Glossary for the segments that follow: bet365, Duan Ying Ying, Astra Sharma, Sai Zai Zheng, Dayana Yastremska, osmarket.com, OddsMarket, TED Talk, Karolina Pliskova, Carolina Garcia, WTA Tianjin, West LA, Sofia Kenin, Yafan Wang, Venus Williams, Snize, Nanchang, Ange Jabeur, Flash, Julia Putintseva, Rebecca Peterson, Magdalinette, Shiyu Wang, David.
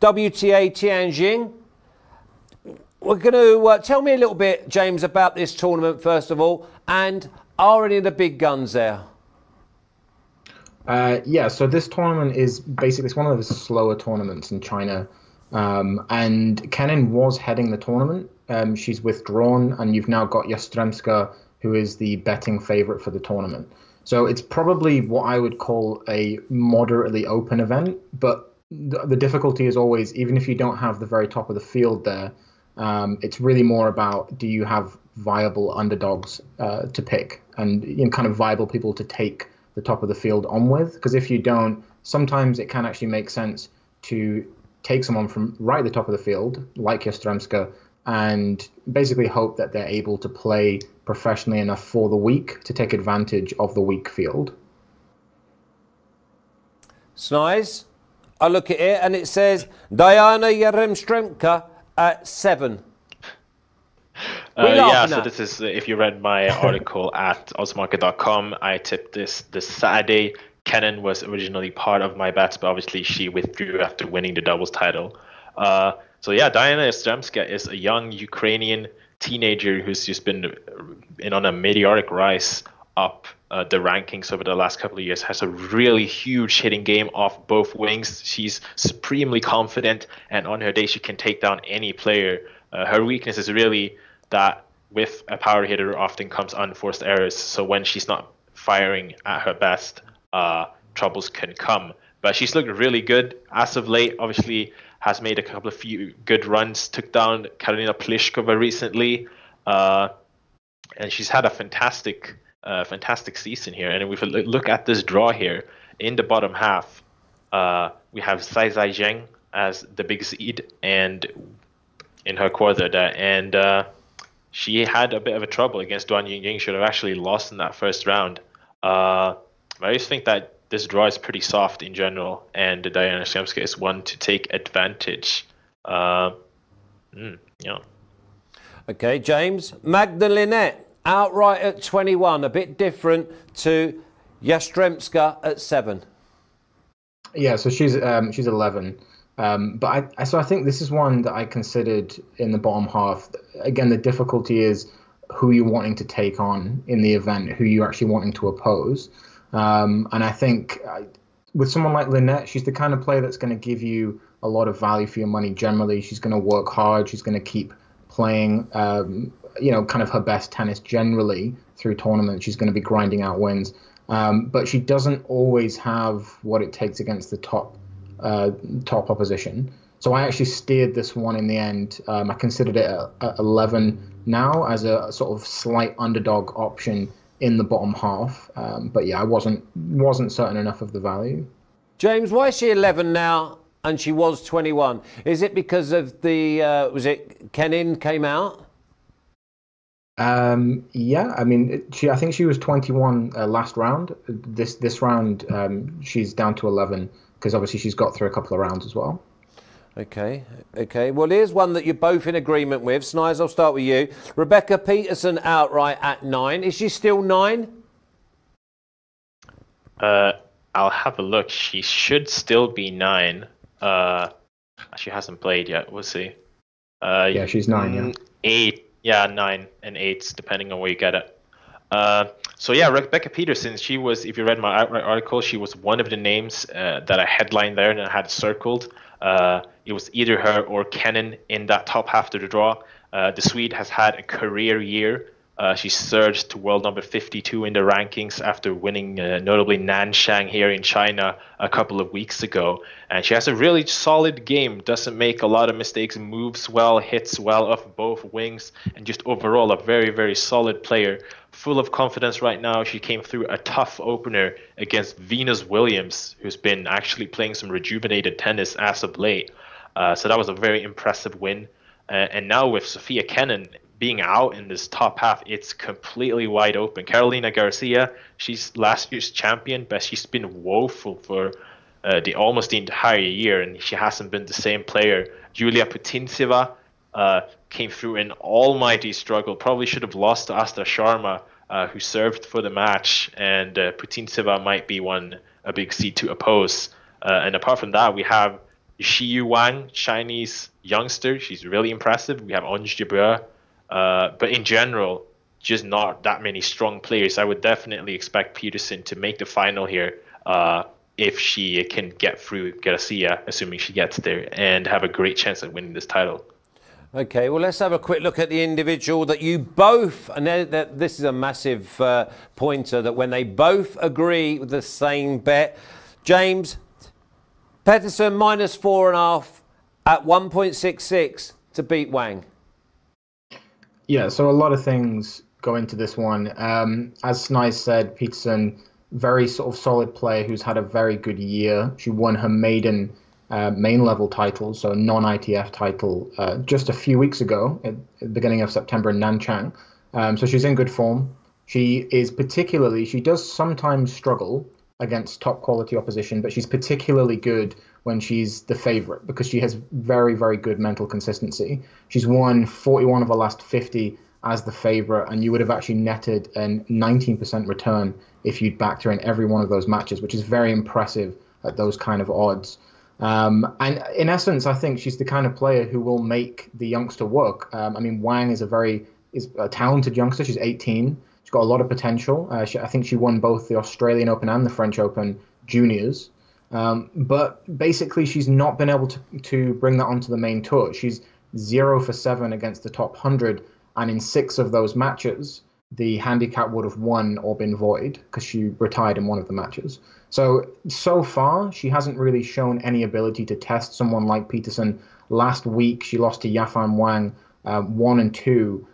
WTA Tianjin. We're going to tell me a little bit, James, about this tournament first of all, and are any of the big guns there? Yeah, so this tournament is basically it's one of the slower tournaments in China, and Kenin was heading the tournament. She's withdrawn, and you've now got Yastremska, who is the betting favorite for the tournament. So it's probably what I would call a moderately open event, but the difficulty is always, even if you don't have the very top of the field there, it's really more about, do you have viable underdogs to pick, and kind of viable people to take the top of the field on with? Because if you don't, sometimes it can actually make sense to take someone from right at the top of the field, like Yastremska, and basically hope that they're able to play professionally enough for the week to take advantage of the weak field. Snize, I look at it and it says Dayana Yastremska at 7. Yeah, so this is, if you read my article at osmarket.com, I tipped this Saturday. Kenin was originally part of my bets, but obviously she withdrew after winning the doubles title. So yeah, Dayana Yastremska is a young Ukrainian teenager who's just been on a meteoric rise up the rankings over the last couple of years, has a really huge hitting game off both wings. She's supremely confident, and on her day she can take down any player. Her weakness is really that with a power hitter often comes unforced errors, so when she's not firing at her best, troubles can come. But she's looked really good as of late, obviously has made a couple of few good runs, took down Karolina Pliskova recently, and she's had a fantastic season here. And if we look at this draw here, in the bottom half, we have Sai Zai Zheng as the big seed and in her quarter there. And she had a bit of a trouble against Duan Ying Ying, should have actually lost in that first round. I just think that this draw is pretty soft in general, and Dayana Yastremska is one to take advantage. Yeah. Okay, James. Magdalinette, outright at 21, a bit different to Yastremska at 7. Yeah, so she's 11. But I think this is one that I considered in the bottom half. Again, the difficulty is who you're wanting to take on in the event, who you're actually wanting to oppose. And I think with someone like Linette, she's the kind of player that's going to give you a lot of value for your money generally. She's going to work hard. She's going to keep playing, kind of her best tennis generally through tournaments. She's going to be grinding out wins. But she doesn't always have what it takes against the top opposition. So I actually steered this one in the end. I considered it at 11 now as a sort of slight underdog option in the bottom half, but yeah, I wasn't certain enough of the value. James, why is she 11 now and she was 21? Is it because of the Kenin came out? Yeah, I mean, I think she was 21 last round. This round she's down to 11 because obviously she's got through a couple of rounds as well. Okay. Well, here's one that you're both in agreement with. Snize, I'll start with you. Rebecca Peterson outright at 9. Is she still 9? I'll have a look. She should still be 9. She hasn't played yet. We'll see. Yeah, she's 9. Yeah. 8. Yeah, 9 and 8, depending on where you get it. So yeah, Rebecca Peterson. She was, if you read my outright article, she was one of the names that I headlined there and I had circled. It was either her or Kenin in that top half of the draw. The Swede has had a career year. She surged to world number 52 in the rankings after winning notably Nanchang here in China a couple of weeks ago. And she has a really solid game, doesn't make a lot of mistakes, moves well, hits well off both wings, and just overall a very, very solid player. Full of confidence right now. She came through a tough opener against Venus Williams, who's been actually playing some rejuvenated tennis as of late. So that was a very impressive win. And now with Sofia Kenin being out in this top half, it's completely wide open. Carolina Garcia, she's last year's champion, but she's been woeful for almost the entire year, and she hasn't been the same player. Julia Putintseva came through an almighty struggle. Probably should have lost to Astra Sharma, who served for the match, and Putintseva might be a big seed to oppose. And apart from that, we have Shiyu Wang, Chinese youngster. She's really impressive. We have Ange Jabeur. But in general, just not that many strong players. I would definitely expect Peterson to make the final here if she can get through Garcia, assuming she gets there, and have a great chance at winning this title. Okay, well, let's have a quick look at the individual that you both, and this is a massive pointer, that when they both agree with the same bet, James, Peterson -4.5 at 1.66 to beat Wang. Yeah, so a lot of things go into this one. As Snize said, Peterson, very sort of solid player who's had a very good year. She won her maiden main level title, so non-ITF title, just a few weeks ago, at the beginning of September in Nanchang. So she's in good form. She is particularly, she does sometimes struggle against top quality opposition, but she's particularly good when she's the favorite because she has very, very good mental consistency. She's won 41 of her last 50 as the favorite, and you would have actually netted a 19% return if you'd backed her in every one of those matches, which is very impressive at those kind of odds. And in essence, I think she's the kind of player who will make the youngster work. I mean, Wang is a talented youngster. She's 18. She's got a lot of potential. I think she won both the Australian Open and the French Open juniors. But basically, she's not been able to bring that onto the main tour. She's 0-for-7 against the top 100. And in 6 of those matches, the handicap would have won or been void because she retired in one of the matches. So far, she hasn't really shown any ability to test someone like Peterson. Last week, she lost to Yafan Wang 1 and 2,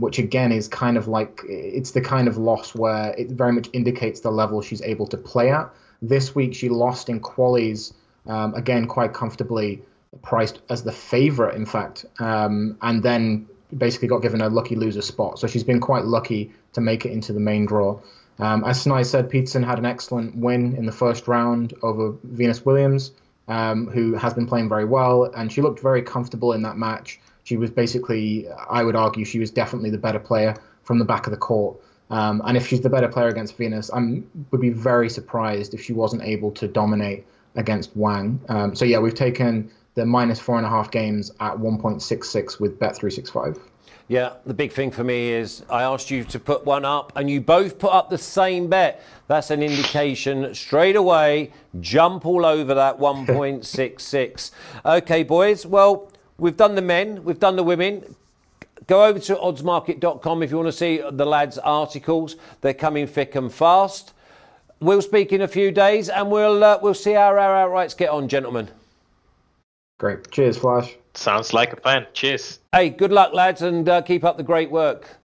which again is kind of like, it's the kind of loss where it very much indicates the level she's able to play at. This week, she lost in qualies, again, quite comfortably priced as the favorite, in fact, and then basically got given a lucky loser spot. So she's been quite lucky to make it into the main draw. As Snize said, Peterson had an excellent win in the first round over Venus Williams, who has been playing very well, and she looked very comfortable in that match. She was basically, I would argue, she was definitely the better player from the back of the court. And if she's the better player against Venus, I would be very surprised if she wasn't able to dominate against Wang. So yeah, we've taken the -4.5 games at 1.66 with bet365. Yeah, the big thing for me is I asked you to put one up and you both put up the same bet. That's an indication straight away, jump all over that 1.66. Okay, boys, well, we've done the men, we've done the women. Go over to oddsmarket.com if you want to see the lads' articles. They're coming thick and fast. We'll speak in a few days and we'll see how our outrights get on, gentlemen. Great. Cheers, Flash. Sounds like a plan. Cheers. Hey, good luck, lads, and keep up the great work.